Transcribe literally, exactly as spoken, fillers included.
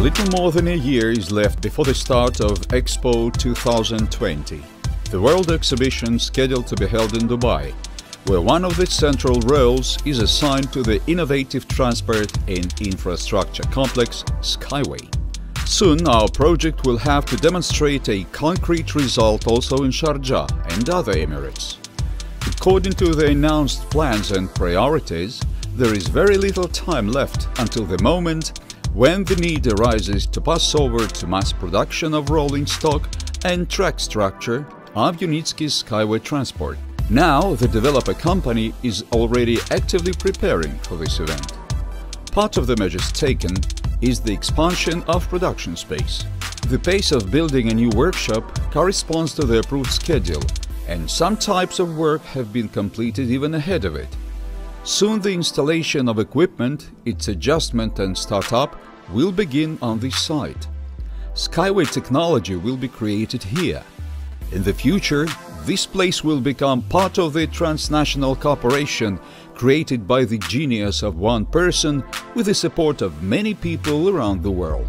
little more than a year is left before the start of Expo two thousand twenty, the world exhibition scheduled to be held in Dubai, where one of its central roles is assigned to the innovative transport and infrastructure complex SkyWay. Soon our project will have to demonstrate a concrete result also in Sharjah and other Emirates. According to the announced plans and priorities, there is very little time left until the moment when the need arises to pass over to mass production of rolling stock and track structure of Unitsky's SkyWay Transport. Now the developer company is already actively preparing for this event. Part of the measures taken is the expansion of production space. The pace of building a new workshop corresponds to the approved schedule, and some types of work have been completed even ahead of it. Soon the installation of equipment, its adjustment and startup will begin on this site. SkyWay technology will be created here. In the future, this place will become part of the transnational cooperation created by the genius of one person with the support of many people around the world.